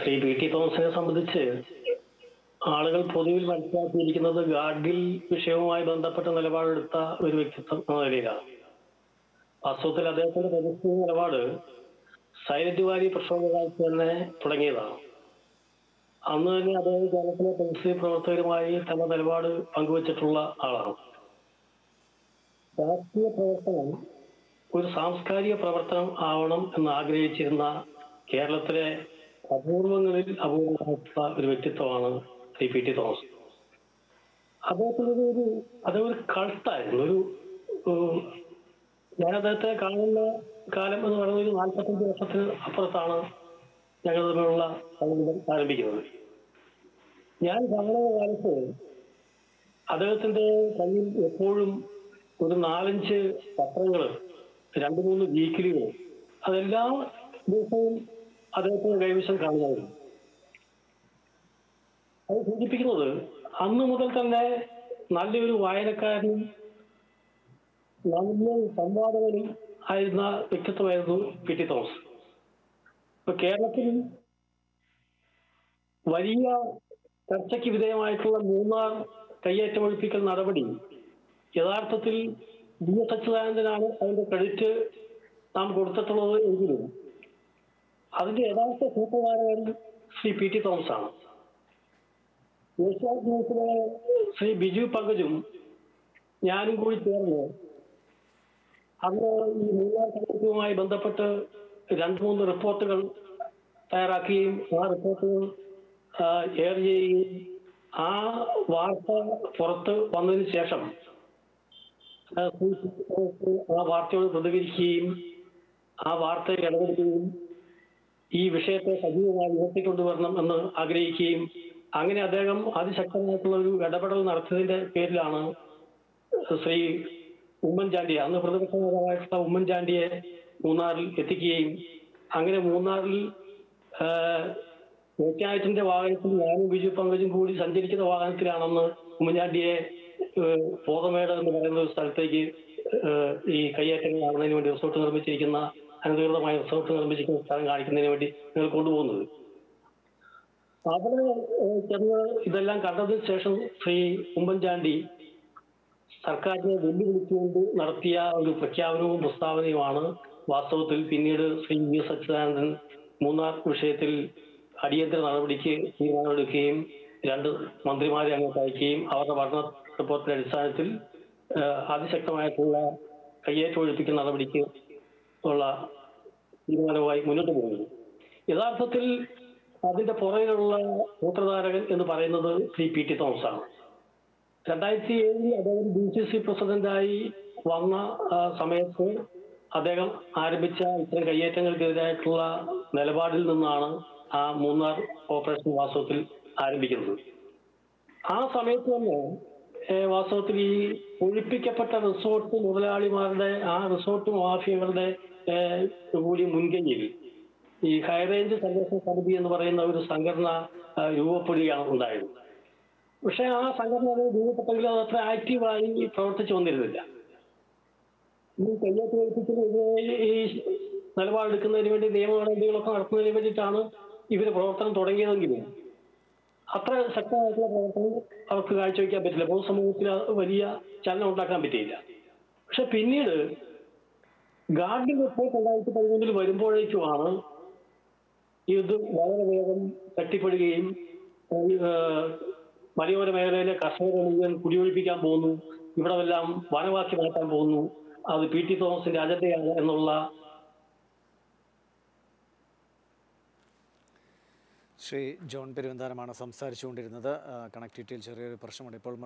Shri P T തോമസിനെ സംബന്ധിച്ച് ആളുകൾ പൊതുവിൽ മനസ്സിലാക്കിയിരിക്കുന്നത് ഗാഡ്ഗിൽ വിഷയവുമായി ബന്ധപ്പെട്ട നിലപാടെടുത്ത ഒരു വ്യക്തിത്വം എന്ന നിലയിലാണ്. വാസ്തവത്തിൽ അദ്ദേഹത്തിന്റെ പ്രതിഷ്ഠ നിലപാട് സൈലന്റ് വാലി പ്രക്ഷോഭകാലത്ത് തന്നെ തുടങ്ങിയതാണ്. അന്ന് തന്നെ അദ്ദേഹം കേരളത്തിലെ പരിസ്ഥിതി പ്രവർത്തകരുമായി തന്റെ നിലപാട് പങ്കുവച്ചിട്ടുള്ള ആളാണ്. രാഷ്ട്രീയ പ്രവർത്തനം ഒരു സാംസ്കാരിക പ്രവർത്തനം ആവണം എന്ന് ആഗ്രഹിച്ചിരുന്ന കേരളത്തിലെ അപൂർവങ്ങളിൽ അപൂർവമായിട്ടുള്ള ഒരു വ്യക്തിത്വമാണ് ശ്രീ പി ടി തോമസ്. അദ്ദേഹത്തിനൊരു അതൊരു കൾട്ടായിരുന്നു. ഞാൻ അദ്ദേഹത്തെ കാണുന്ന കാലം എന്ന് പറയുന്ന ഒരു 45 വർഷത്തിന് അപ്പുറത്താണ് ഞങ്ങൾ തമ്മിലുള്ള സംഗീതം ആരംഭിക്കുന്നത്. ഞാൻ കാണുന്ന കാലത്ത് അദ്ദേഹത്തിന്റെ കയ്യിൽ എപ്പോഴും ഒരു 4-5 പത്രങ്ങൾ, 2-3 വീക്കിലികൾ, അതെല്ലാ ദിവസവും അദ്ദേഹത്തിന്റെ കൈവശം കാണുമായിരുന്നു. അത് സൂചിപ്പിക്കുന്നത് അന്ന് മുതൽ തന്നെ നല്ലൊരു വായനക്കാരനും നല്ല സംവാദകനും ആയിരുന്ന വ്യക്തിത്വമായിരുന്നു പി ടി തോമസ്. ഇപ്പൊ കേരളത്തിൽ വലിയ ചർച്ചയ്ക്ക് വിധേയമായിട്ടുള്ള മൂന്നാർ കയ്യേറ്റമൊഴിപ്പിക്കൽ നടപടി യഥാർത്ഥത്തിൽ DSH അതിന്റെ ക്രെഡിറ്റ് നാം കൊടുത്തിട്ടുള്ളത് എങ്കിലും അതിന്റെ യഥാർത്ഥ സൂത്രധാരകൻ ശ്രീ പി ടി തോമസ് ആണ്. ഏഷ്യാനെറ്റ് ന്യൂസിലെ ശ്രീ ബിജു പങ്കജും ഞാനും കൂടി ചേർന്ന് അന്ന് ഈ മൂന്നാർ കയ്യേറ്റവുമായി ബന്ധപ്പെട്ട് 2-3 റിപ്പോർട്ടുകൾ തയ്യാറാക്കുകയും ആ റിപ്പോർട്ടുകൾ എയർ ചെയ്യുകയും ആ വാർത്ത പുറത്ത് വന്നതിന് ശേഷം ആ വാർത്തയോട് പ്രതികരിക്കുകയും ആ വാർത്തയെ ഇടപെടുകയും ഈ വിഷയത്തെ സജീവമായി ഉയർത്തിക്കൊണ്ടുവരണം എന്ന് ആഗ്രഹിക്കുകയും അങ്ങനെ അദ്ദേഹം അതിശക്തമായിട്ടുള്ള ഒരു ഇടപെടൽ നടത്തിയതിന്റെ പേരിലാണ് ശ്രീ ഉമ്മൻചാണ്ടിയെ, അന്ന് പ്രതിപക്ഷ നേതാവായിട്ടുള്ള ഉമ്മൻചാണ്ടിയെ മൂന്നാറിൽ എത്തിക്കുകയും അങ്ങനെ മൂന്നാറിൽ ഏഷ്യാനെറ്റിന്റെ വാഹനത്തിൽ ഞാനും ബിജു പങ്കജും കൂടി സഞ്ചരിക്കുന്ന വാഹനത്തിലാണെന്ന് ഉമ്മൻചാണ്ടിയെ പോതമേട് എന്ന് പറയുന്ന ഒരു സ്ഥലത്തേക്ക് ഈ കയ്യേറ്റങ്ങൾ നടന്നതിന് വേണ്ടി റിസോർട്ട് നിർമ്മിച്ചിരിക്കുന്ന അനധികൃതമായ റിസോർട്ട് നിർമ്മിച്ചിരിക്കുന്ന സ്ഥലം കാണിക്കുന്നതിന് വേണ്ടി നിങ്ങൾ കൊണ്ടുപോകുന്നത്. അവിടെ ചെന്ന് ഇതെല്ലാം കണ്ടതിന് ശേഷം ശ്രീ ഉമ്മൻചാണ്ടി സർക്കാരിനെ വെല്ലുവിളിച്ചുകൊണ്ട് നടത്തിയ ഒരു പ്രഖ്യാപനവും പ്രസ്താവനയുമാണ് വാസ്തവത്തിൽ പിന്നീട് ശ്രീ VS മൂന്നാർ വിഷയത്തിൽ അടിയന്തര നടപടിക്ക് തീരുമാനമെടുക്കുകയും 2 മന്ത്രിമാരെ അങ്ങോട്ട് അയക്കുകയും അവരുടെ പഠന റിപ്പോർട്ടിന്റെ അടിസ്ഥാനത്തിൽ അതിശക്തമായിട്ടുള്ള കയ്യേറ്റമൊഴിപ്പിക്കുന്ന നടപടിക്ക് ഉള്ള തീരുമാനവുമായി മുന്നോട്ട് പോകുന്നു. യഥാർത്ഥത്തിൽ അതിന്റെ പുറകിലുള്ള സൂത്രധാരകൻ എന്ന് പറയുന്നത് ശ്രീ പി ടി തോമസ് ആണ്. 2007 അദ്ദേഹം BCC പ്രസിഡന്റായി വന്ന സമയത്ത് അദ്ദേഹം ആരംഭിച്ച ഇത്തരം കയ്യേറ്റങ്ങൾക്കെതിരായിട്ടുള്ള നിലപാടിൽ നിന്നാണ് ആ മൂന്നാർ ഓപ്പറേഷൻ വാസ്തവത്തിൽ ആരംഭിക്കുന്നത്. ആ സമയത്ത് തന്നെ വാസ്തവത്തിൽ ഈ ഒഴിപ്പിക്കപ്പെട്ട റിസോർട്ട് മുതലാളിമാരുടെ, ആ റിസോർട്ട് മാഫിയകളുടെ കൂടി മുൻകൈയിൽ ഈ ഹൈറേഞ്ച് സംഘർഷ സമിതി എന്ന് പറയുന്ന ഒരു സംഘടന രൂപപ്പെടുകയാണ് ഉണ്ടായത്. പക്ഷെ ആ സംഘടന രൂപപ്പെട്ടെങ്കിലും അത് അത്ര ആക്റ്റീവായി പ്രവർത്തിച്ചു വന്നിരുന്നില്ല. ഈ കയ്യേറ്റമൊഴിപ്പിക്കുന്നതിന്, ഈ നിലപാടെടുക്കുന്നതിന് വേണ്ടി നിയമനടപടികളൊക്കെ നടത്തുന്നതിന് വേണ്ടിയിട്ടാണ് ഇവര് പ്രവർത്തനം തുടങ്ങിയതെങ്കിലും അത്ര ശക്തമായിട്ടുള്ള പ്രവർത്തനം അവർക്ക് കാഴ്ചവെക്കാൻ പറ്റില്ല. പൊതുസമൂഹത്തിൽ വലിയ ചലനം ഉണ്ടാക്കാൻ പറ്റിയില്ല. പക്ഷെ പിന്നീട് ഗാർഡിൻ റിപ്പോർട്ട് 2013 വരുമ്പോഴേക്കുമാണ് ഇത് വളരെ വേഗം തട്ടിപ്പെടുകയും മലയോര മേഖലയിലെ കർഷകരെ മുഴുവൻ കുടിയൊഴിപ്പിക്കാൻ പോകുന്നു, ഇവിടെല്ലാം വനവാക്കി മാറ്റാൻ പോകുന്നു, അത് പി ടി തോമസിന്റെ അജണ്ടയാണ് എന്നുള്ള. ശ്രീ ജോൺ പെരുവന്താനമാണ് സംസാരിച്ചുകൊണ്ടിരുന്നത്. കണക്ടിവിറ്റിയിൽ ചെറിയൊരു പ്രശ്നമുണ്ട് ഇപ്പോൾ.